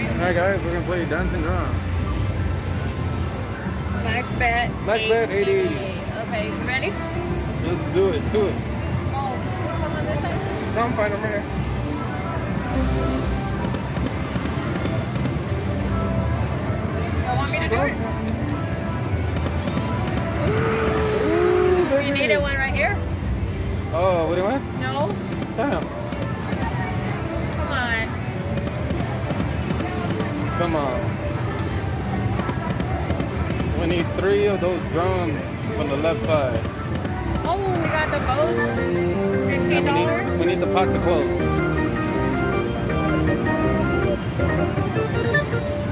Alright guys, we're gonna play Dancing Drums. Max bet 80. Okay, you ready? Let's do it, to it. Oh, what was that thing? No, I'm fine, I'm here. You want me to do it? You needed one right here? Oh, what do you want? No. Damn. Come on. We need 3 of those drums on the left side. Oh, we got the bows. $15. We need the pot to close.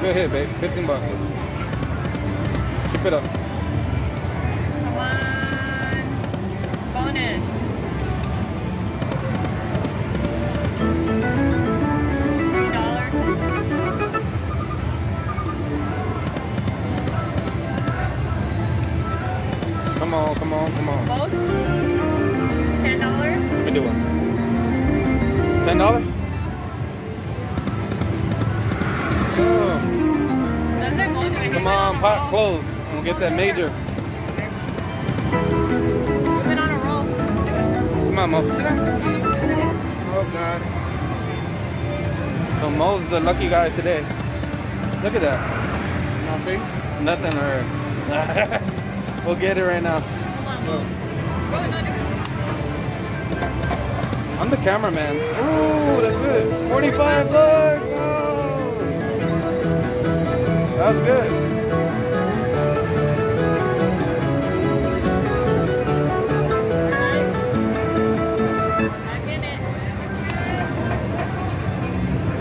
Go ahead, babe. $15. Keep it up. Come on. Bonus. Come on, come on, come on. Both? $10? Let me do one. $10? Oh. Come on, pot close. I'm gonna get that major. We've been on a roll. Come on, Mo. Sit down. Oh, God. So Mo's the lucky guy today. Look at that. Nothing hurt. We'll get it right now. I'm the cameraman. Ooh, that's good. $45. Oh. That was good.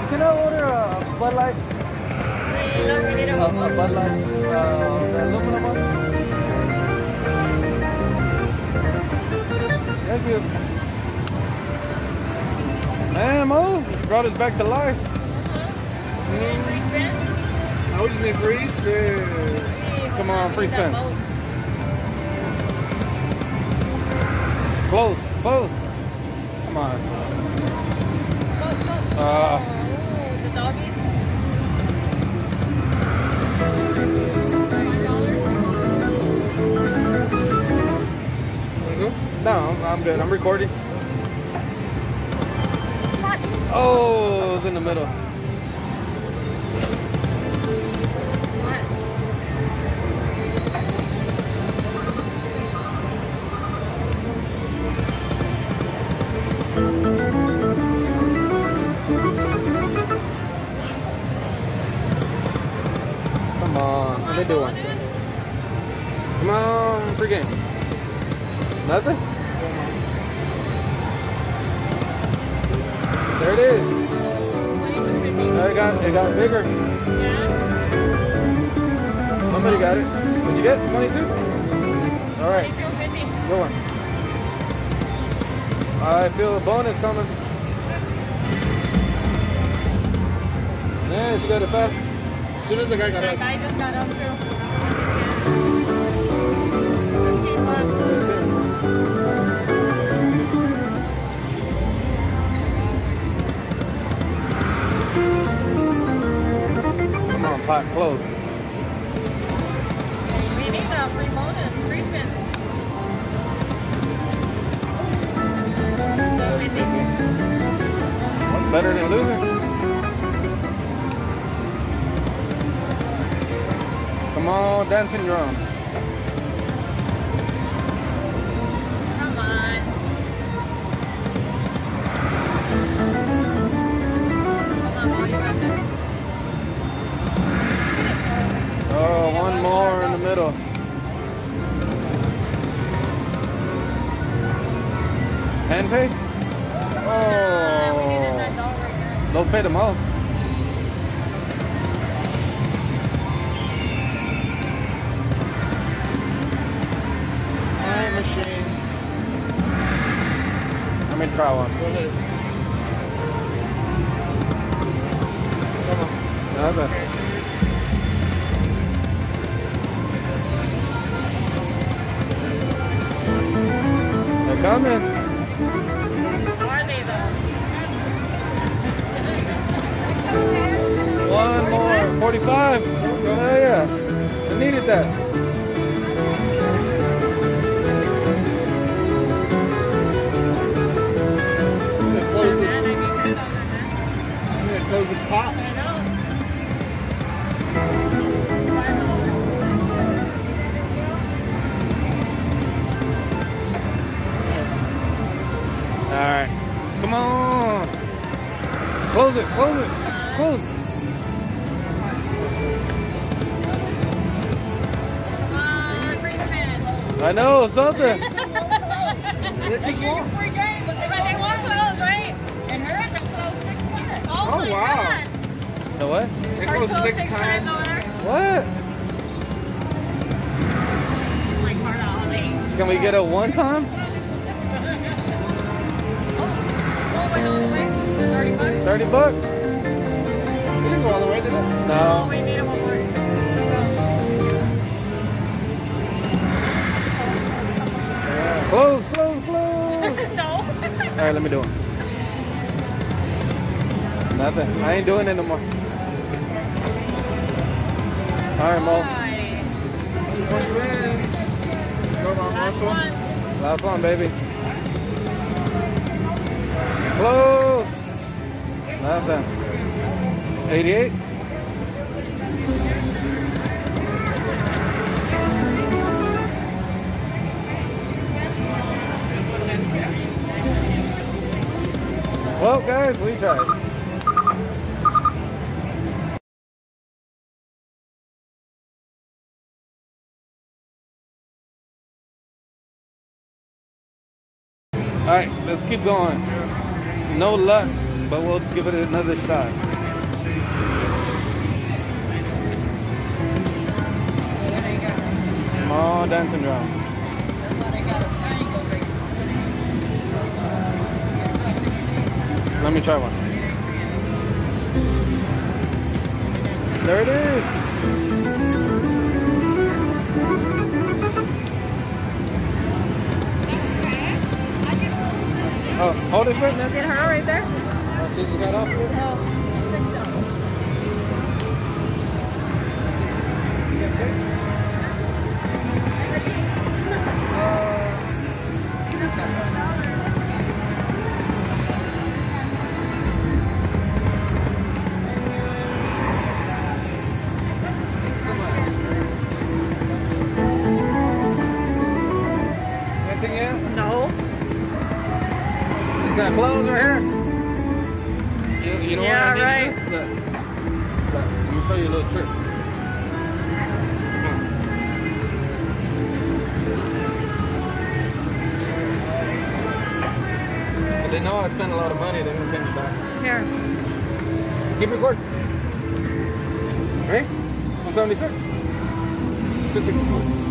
Can I order a Bud Light? A Bud Light. Aluminum one? Thank you. Damn, oh, you brought us back to life. I would just need free spin. Come on, free spin. Close, close. Come on. The doggies. No, I'm good. I'm recording. What? Oh, it was in the middle. What? Come on. What are they doing? Come on, free game. Nothing? There it is. It got bigger. Yeah. Somebody got it. Did you get 22? All right. Good one. I feel a bonus coming. Man, she got it fast. As soon as the guy got up. The guy just got up too. Pot close. We need that free bonus, free spin. What's better than losing? Come on, dancing drum. Come on. Come on, you got that. Oh, one more in the middle. Hand pay? Oh. Don't pay them all. Hi, machine. Let me try one. Come on. Another. Coming. Are they though? One 45. Oh, yeah. I needed that. Close this pot. I know. All right, come on. Close it. Close it. Close it. Come on, free minutes. I know something. It just won't. Free game, but they want close, right? And her at the close 6 minutes. Oh, oh wow. God. The what? They close six times. What? Can we get a one time? Oh, 30 bucks. 30 bucks. We didn't go all the way, did it? No. Oh, we need them all the way. Close, close, close. No. All right, let me do it. Nothing. I ain't doing it no more. All right, Mo. Two wins. Go on, last one. Last one, baby. Close. Nothing. 88. Well, guys, we tried. All right, let's keep going. No luck, but we'll give it another shot. Come on, dancing drum. Let me try one. There it is. Oh, hold it for me. Look at her right there. Oh, she just got off here? $6. Anything yet? No. That clothes right here. You know what I mean? Yeah, right. Let me show you a little trick. If they know I spend a lot of money, they're gonna pay me back. Here. Keep recording. Right? 176. 264.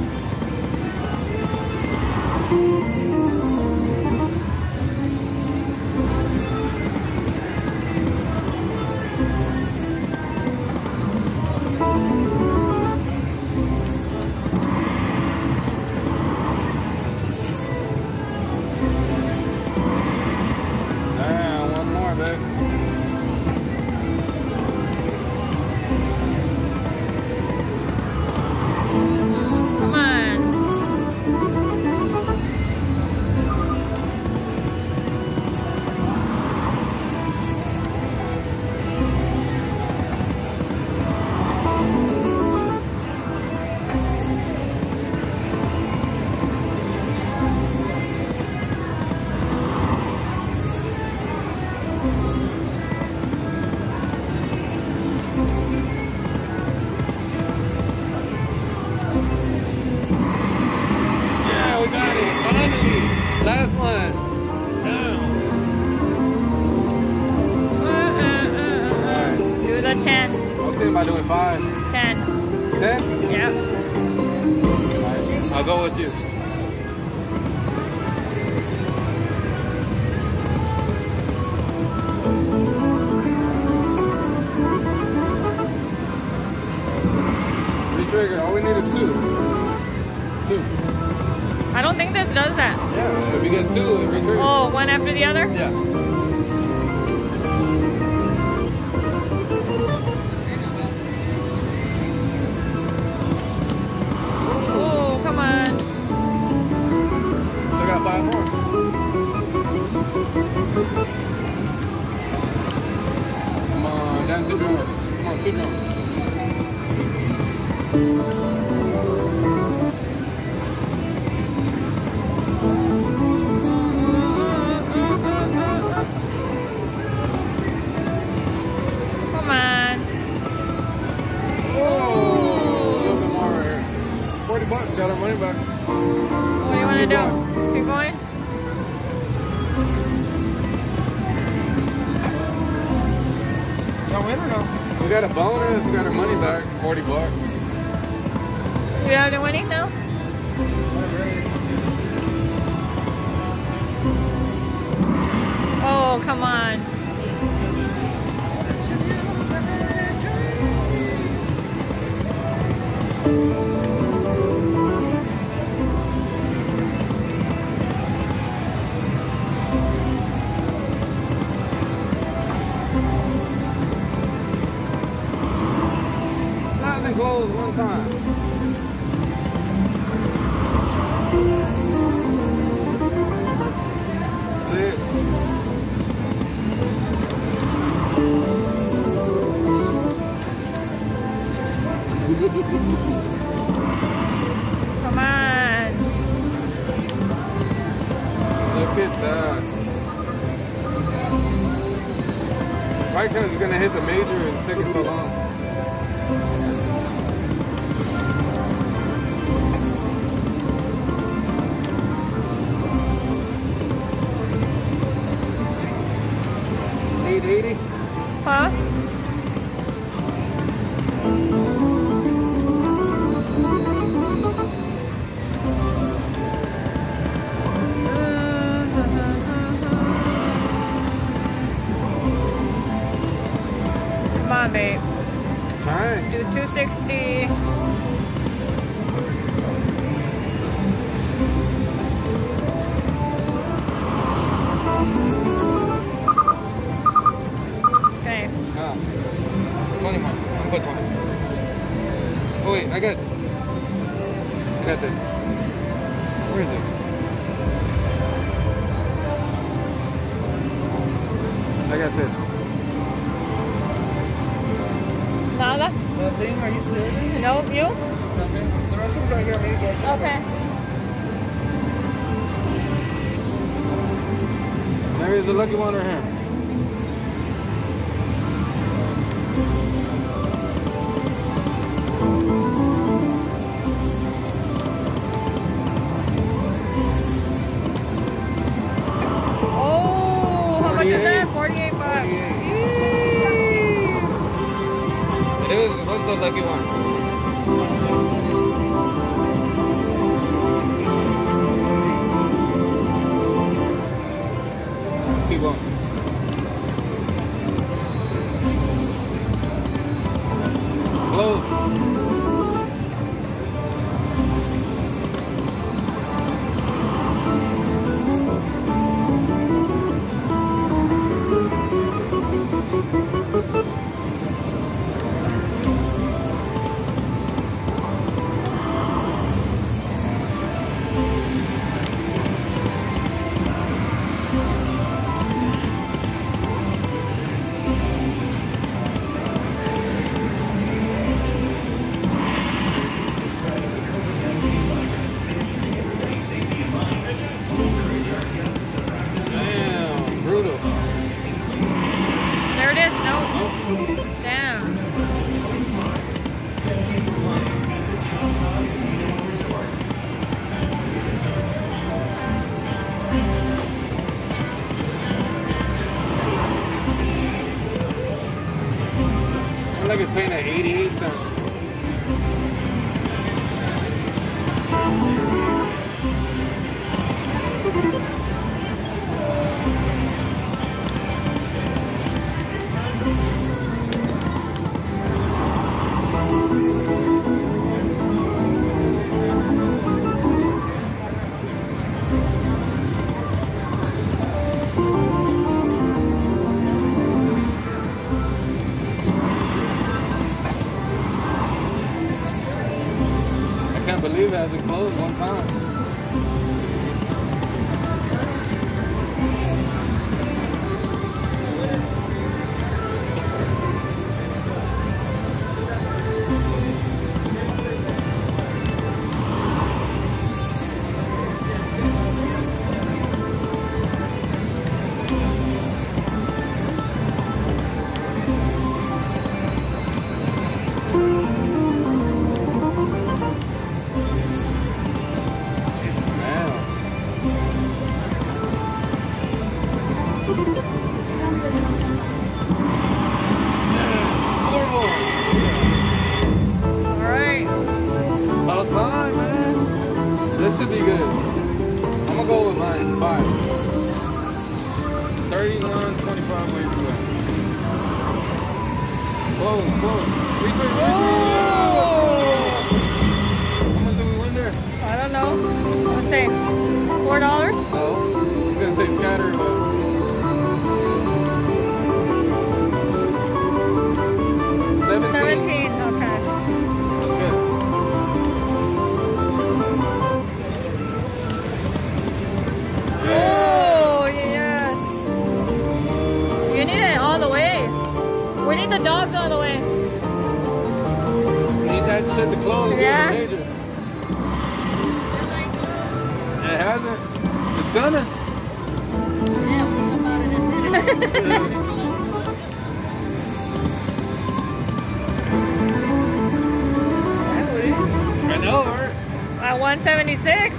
All we need is two. I don't think this does that. Yeah, if you get two, it retriggers. Oh, one after the other? Yeah. 这个。干嘛？哦。$40 got our money back. What do you want to do? Keep going. We got a bonus, we got our money back, $40. We have the winning now? Oh, come on. Close one time. That's it. Come on. Look at that. Right turn is gonna hit the major and take it so long. Huh? Come on, babe. Try. Do 260. Oh wait, I got this. Where is it? I got this. Nada? Nothing, are you serious? No, you? Nothing. The restroom's right here, maybe. Okay. There is the lucky one right here. $48. It is. It was the lucky one. Let's keep going. I think it's paying at 88 cents. I can't believe it hasn't closed one time. This should be good. I'm gonna go with mine. 5. 31, 25 ways to go. Close, close. 3, 3, 3, 3, 3. How much did we win there? I don't know. Let's say $4. No. I was gonna say scatter, but. The dogs all the way. Need that shit to close. Yeah. It hasn't. It's gonna. Yeah. I know, right? At 176.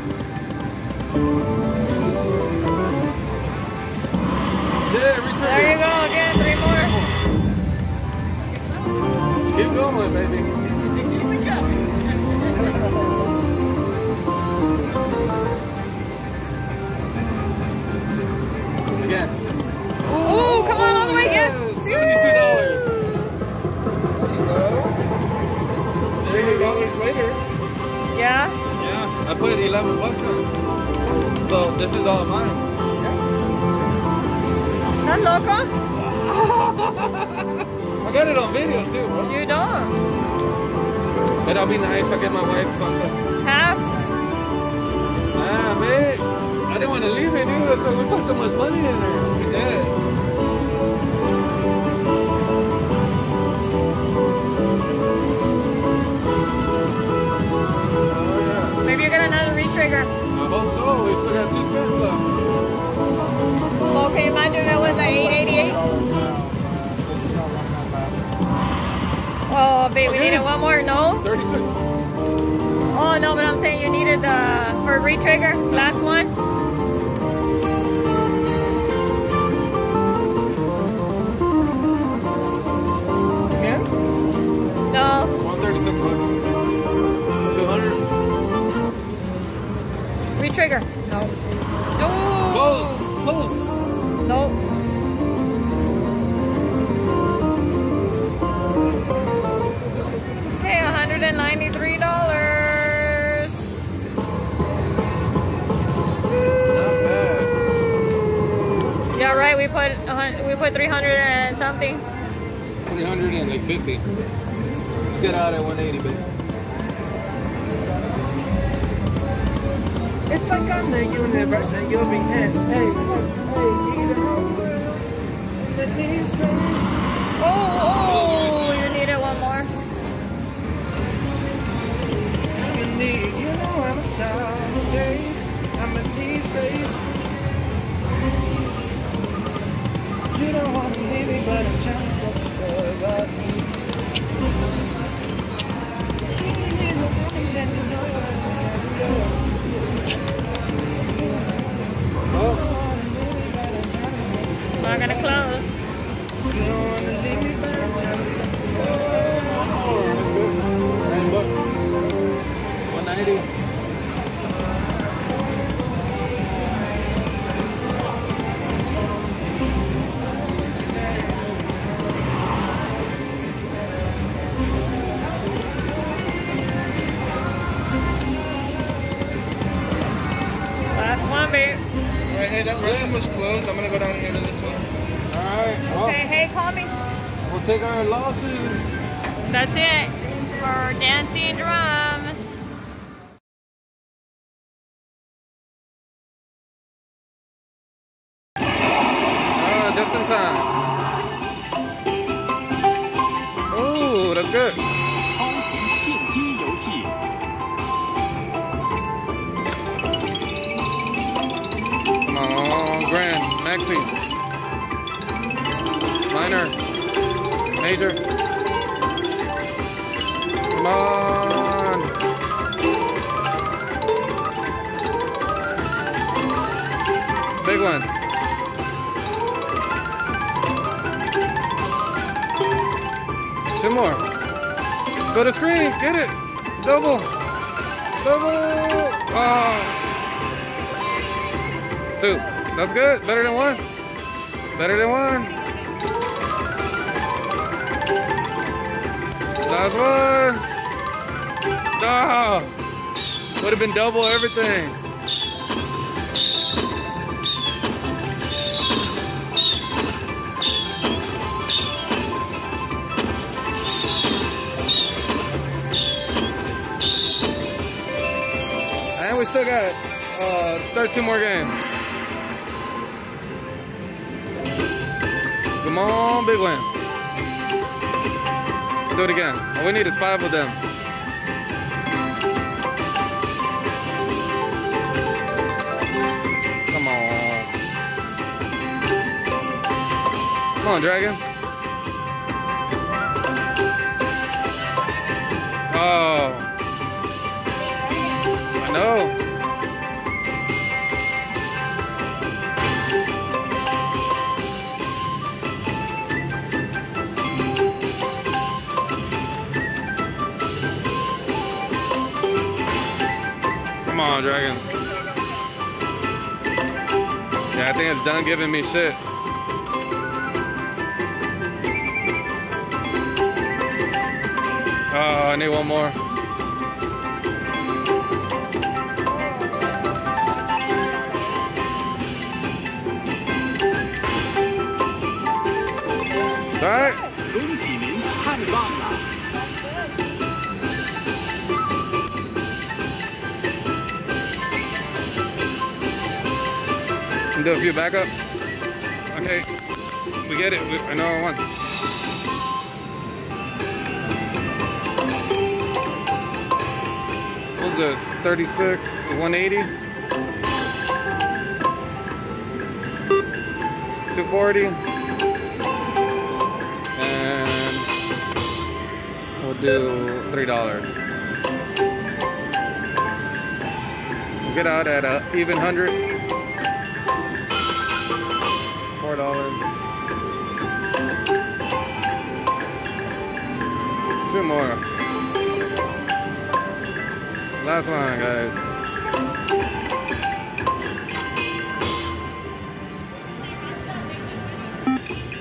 Yeah, return. There you go again. 3 more. Keep going, baby. Again. Oh, come on, all the way, yes. $72. There you go. $30 later. Yeah? Yeah, I put $11 on. So this is all mine. Yeah. That's loco? I got it on video too, bro. You don't. It'll be nice if I get my wife something. Half? Ah, man. I didn't want to leave it, dude. So we put so much money in there. We did. Oh, yeah. Maybe you got another retrigger. I hope so. We still got 2 spins left. Okay, my dude, that was an 888. Oh, babe, we needed 1 more, no? 36. Oh, no, but I'm saying you needed for a re-trigger, last one. Again? No. 136 bucks. 200. Re-trigger. No. No. Close. Close. No. We put 300 and something. 300 and like 50. Let's get out at 180, babe. It's like I'm the universe and you'll be in. Hey, oh, you needed 1 more. I'm in need, you know I'm a star. I'm in need, babe. You don't want to leave me, but I'm trying to stop the story about me. Oh. We're going to close. You don't want to leave me, but I'm trying to stop the story about me. 190. Hey, that list was closed. I'm gonna go down here to this one. Alright. Well, okay, hey, call me. We'll take our losses. That's it for Dancing Drums. Oh, just in time. Oh, that's good. Grand, maxi, minor, major. Go to screen, get it. Double. Double. Oh. Two. That's good. Better than one. Better than one. Last one. Oh. Would have been double everything. We still got 13 more games. Come on, big win. Do it again. All we need is 5 of them. Come on. Come on, Dragon. Oh. No. Come on, Dragon. Yeah, I think it's done giving me shit. Oh, I need one more. All right. Do a few backup. Okay, we get it. I know I won. What's this? 36, 180, 240. We'll do $3. We'll get out at an even 100. $4. 2 more. Last one, guys.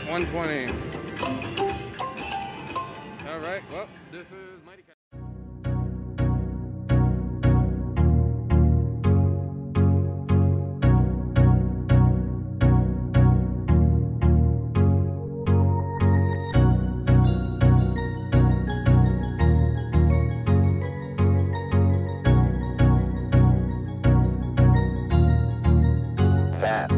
120. All right, well, this is Mighty Cat. That.